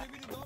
Oh my God!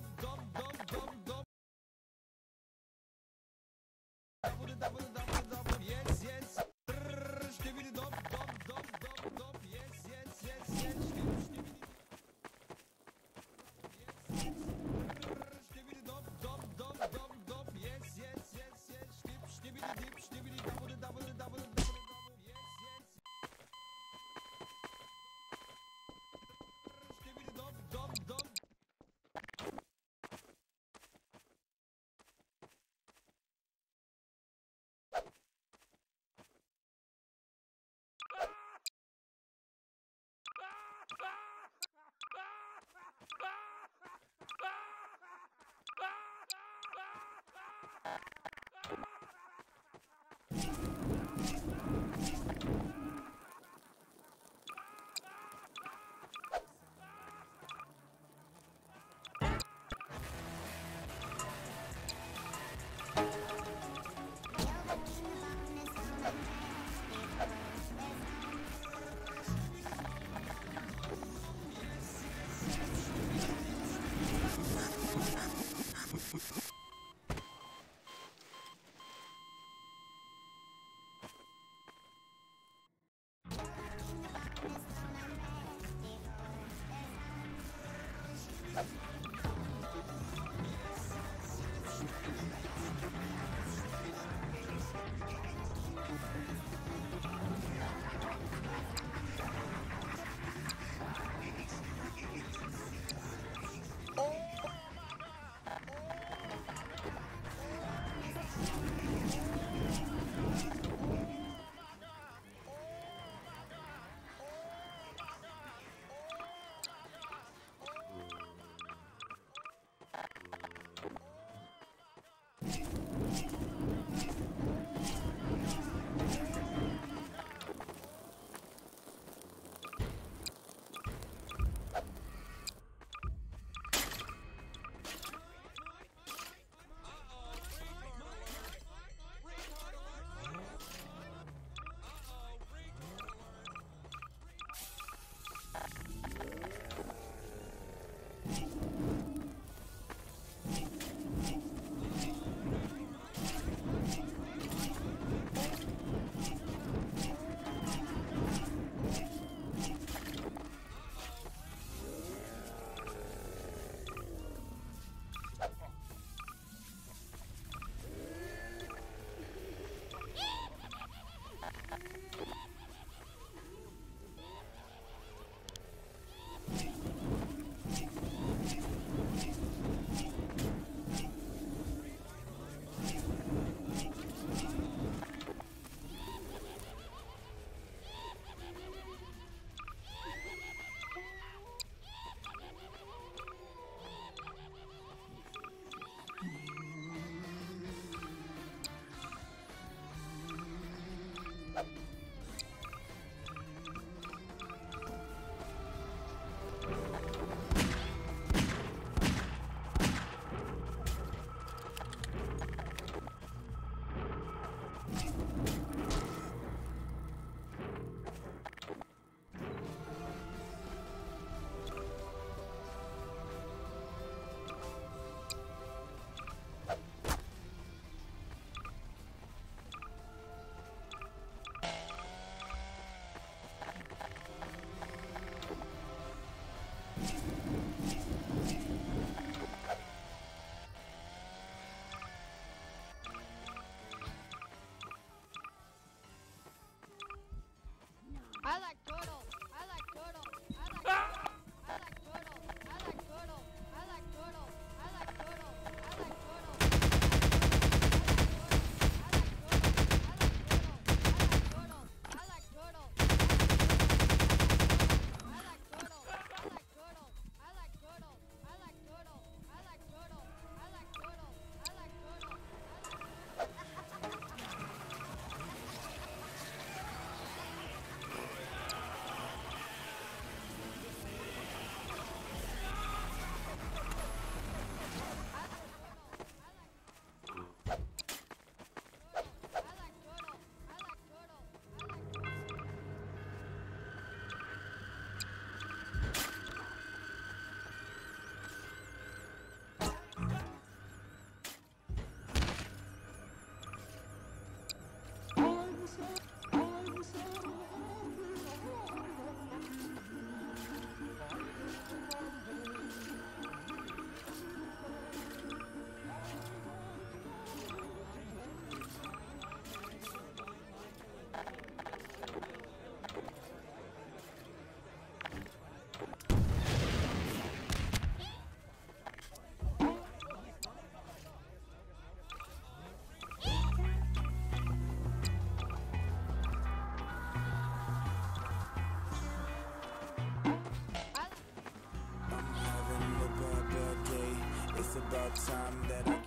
about time that I get.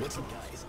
What's up, guys? It's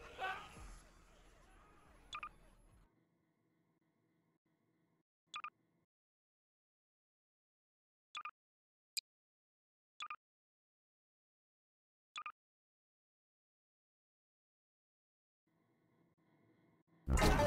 Dingle here.